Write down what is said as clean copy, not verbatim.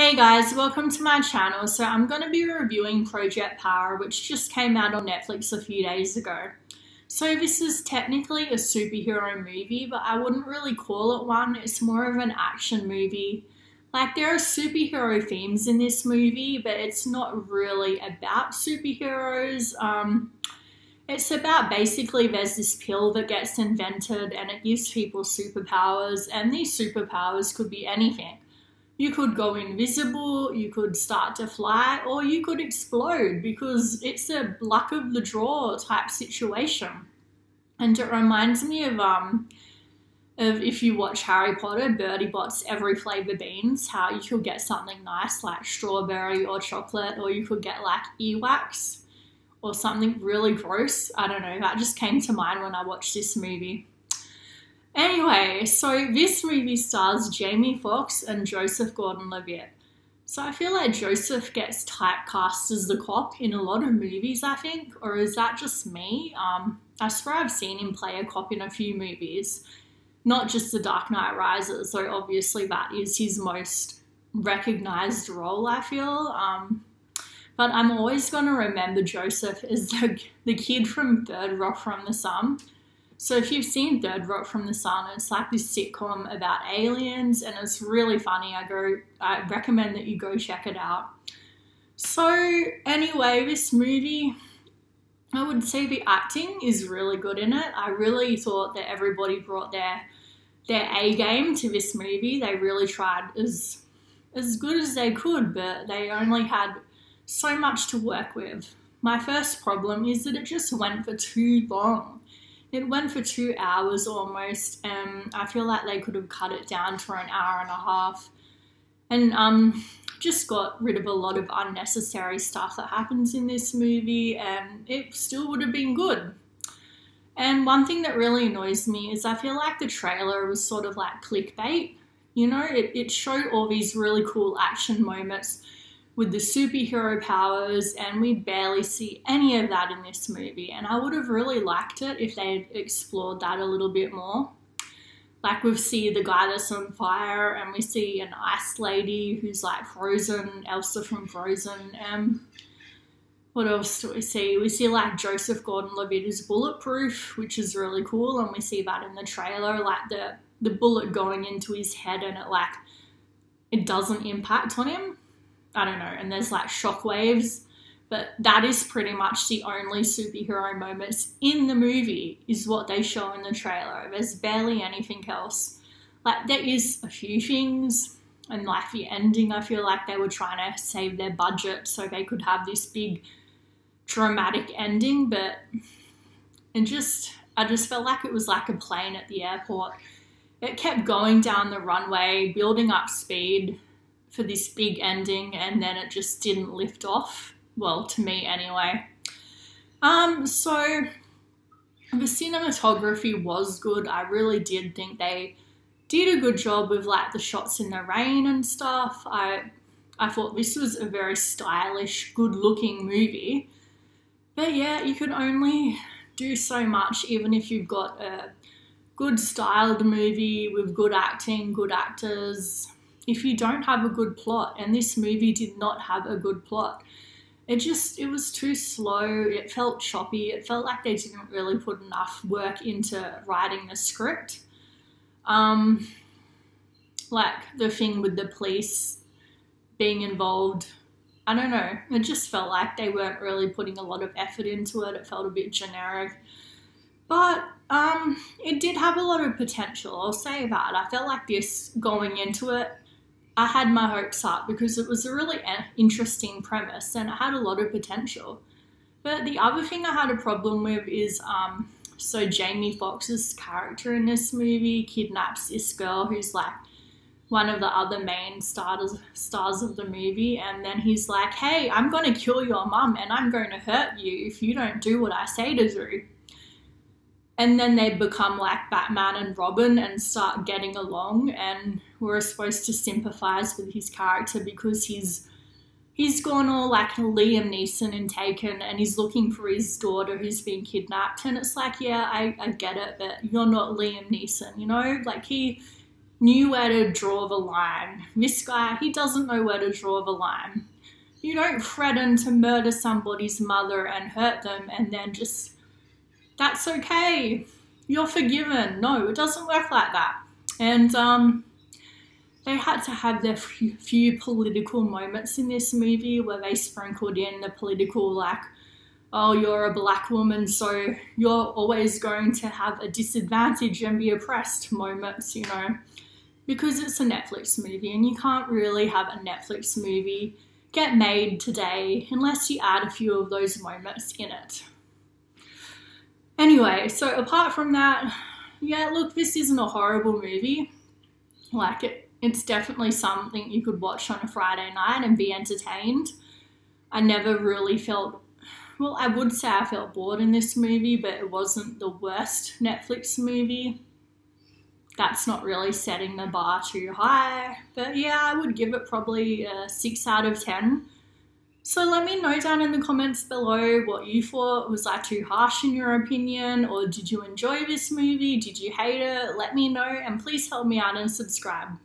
Hey guys, welcome to my channel. So I'm going to be reviewing Project Power, which just came out on Netflix a few days ago. So this is technically a superhero movie, but I wouldn't really call it one. It's more of an action movie. Like, there are superhero themes in this movie, but it's not really about superheroes. It's about, basically, there's this pill that gets invented and it gives people superpowers, and these superpowers could be anything. You could go invisible, you could start to fly, or you could explode, because it's a luck of the draw type situation. And it reminds me of if you watch Harry Potter, Bertie Bott's Every Flavor Beans, how you could get something nice like strawberry or chocolate, or you could get like earwax or something really gross. I don't know, that just came to mind when I watched this movie. Anyway, so this movie stars Jamie Foxx and Joseph Gordon-Levitt. So I feel like Joseph gets typecast as the cop in a lot of movies, I think. Or is that just me? I swear I've seen him play a cop in a few movies. Not just The Dark Knight Rises, so obviously that is his most recognised role, I feel. But I'm always going to remember Joseph as the kid from Third Rock from the Sun. So if you've seen Third Rock from the Sun, it's like this sitcom about aliens, and it's really funny. I recommend that you go check it out. So anyway, this movie, I would say the acting is really good in it. I really thought that everybody brought their A game to this movie. They really tried as good as they could, but they only had so much to work with. My first problem is that it just went for too long. It went for 2 hours almost, and I feel like they could have cut it down for an hour and a half, and just got rid of a lot of unnecessary stuff that happens in this movie, and it still would have been good. And one thing that really annoys me is I feel like the trailer was sort of like clickbait, you know, it showed all these really cool action moments with the superhero powers, and we barely see any of that in this movie. And I would have really liked it if they had explored that a little bit more. Like, we see the guy that's on fire, and we see an ice lady who's like Frozen, Elsa from Frozen. What else do we see? We see like Joseph Gordon-Levitt is bulletproof, which is really cool, and we see that in the trailer, like the bullet going into his head and it doesn't impact on him. I don't know, and there's like shockwaves, but that is pretty much the only superhero moments in the movie is what they show in the trailer. There's barely anything else. Like, there is a few things, and like the ending, I feel like they were trying to save their budget so they could have this big dramatic ending, but I just felt like it was like a plane at the airport. It kept going down the runway, building up speed for this big ending, and then it just didn't lift off. Well, to me anyway. So the cinematography was good. I really did think they did a good job with like the shots in the rain and stuff. I thought this was a very stylish, good-looking movie. But yeah, you can only do so much, even if you've got a good styled movie with good acting, good actors, if you don't have a good plot. And this movie did not have a good plot. It was too slow. It felt choppy. It felt like they didn't really put enough work into writing the script. Like the thing with the police being involved, I don't know. It just felt like they weren't really putting a lot of effort into it. It felt a bit generic. But it did have a lot of potential, I'll say that. I felt like this going into it, I had my hopes up because it was a really interesting premise and it had a lot of potential. But the other thing I had a problem with is, so Jamie Foxx's character in this movie kidnaps this girl who's like one of the other main stars of the movie, and then he's like, hey, I'm going to kill your mum and I'm going to hurt you if you don't do what I say to do. And then they become like Batman and Robin and start getting along, and we're supposed to sympathise with his character because he's gone all like Liam Neeson in Taken, and he's looking for his daughter who's been kidnapped, and it's like, yeah, I get it, but you're not Liam Neeson, you know? Like, he knew where to draw the line. This guy, he doesn't know where to draw the line. You don't threaten to murder somebody's mother and hurt them and then just, that's okay, you're forgiven. No, it doesn't work like that. And they had to have their few political moments in this movie where they sprinkled in the political, like, oh, you're a black woman, so you're always going to have a disadvantage and be oppressed moments, you know, because it's a Netflix movie and you can't really have a Netflix movie get made today unless you add a few of those moments in it. Anyway, so apart from that, yeah, look, this isn't a horrible movie. Like, it's definitely something you could watch on a Friday night and be entertained. I never really felt, well, I would say I felt bored in this movie, but it wasn't the worst Netflix movie. That's not really setting the bar too high. But yeah, I would give it probably a 6 out of 10. So let me know down in the comments below what you thought. Was I too harsh in your opinion? Or did you enjoy this movie? Did you hate it? Let me know, and please help me out and subscribe.